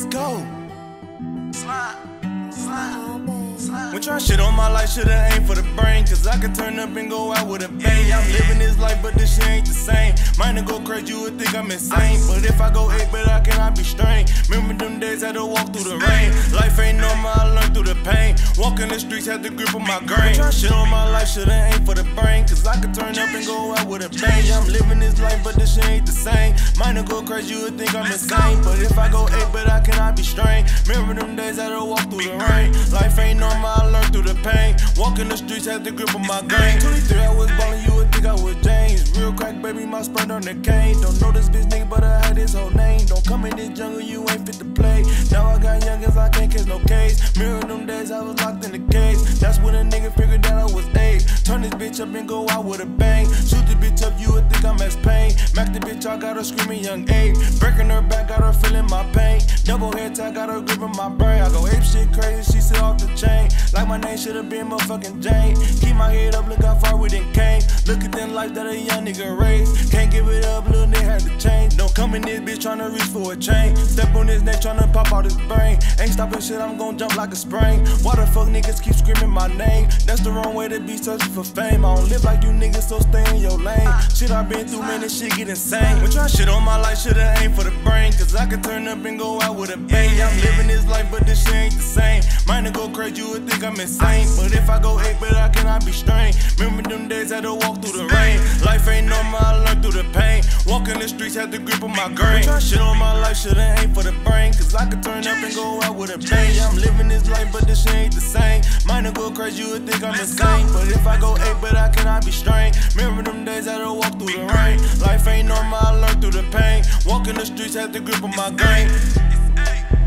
Let's go. Slide, slide, slide. When try shit on my life, shoulda aimed for the brain, cause I could turn up and go out with a bang. Yeah, I'm living this life, but this shit ain't the same. Mine go crazy, you would think I'm insane. But if I go ape, but I cannot be strained. Remember them days I had to walk through the rain. Life ain't normal, I learned through the pain. Walking the streets, had the grip on my grain. When try shit on my life, shoulda aimed for the brain, cause I could turn up and go out with a bang. Yeah, I'm living this life, but this shit ain't the same. Mine go crazy, you would think I'm insane. But if I go ape, but I cannot be strained. Remember them days I had to walk through the rain. Life ain't normal, I learned through the pain. Walking the streets, had the grip on my grain. 23, I was ballin', you would think I was James. Real crack, baby, my spurt on the cane. Don't know this bitch nigga, but I had his whole name. Don't come in this jungle, you ain't fit to play. Now I got youngins, I can't catch no case. Mirror them days, I was locked in the case. That's when a nigga figured that I was AIDS. Turn this bitch up and go out with a bang. Shoot the bitch up, you would think I'm as pain. Mac the bitch, I got her screaming young ape. Breaking her back, got her feeling my pain. Double head tie, got her gripping my brain. I go ape shit crazy, she sit off the chain. Like my name shoulda been motherfucking Jane. Keep my head up, look how far we done came. Look at them life that a young nigga raised. Can't give it up, little nigga had to change. Don't come in this bitch tryna reach for a chain. Step on his neck tryna pop out his brain. Ain't stopping shit, I'm gon' jump like a spring. Why the fuck niggas keep screaming my name? That's the wrong way to be searching for fame. I don't live like you niggas, so stay in your lane. Shit I been through, man, this shit get insane. When try shit on my life, shoulda aimed for the brain, cause I could turn up and go out with a bang. I'm living this life, but this shit ain't the same. Mine go crazy, you would think I'm insane. But if I go ape, but I cannot be strained. Remember them days I had to walk through the rain. Life ain't normal, I learned through the pain. Walking the streets, had the grip on my grain. Try shit on my life, shoulda aimed for the brain, cause I could turn up and go out with a bang. I'm living this life, but this shit ain't the same. Mine go crazy, you would think I'm insane. But if I go ape, but I cannot be strained. Remember them days I had to walk through the rain. Life ain't normal, I learned through the pain. Walking the streets, had the grip on my grain.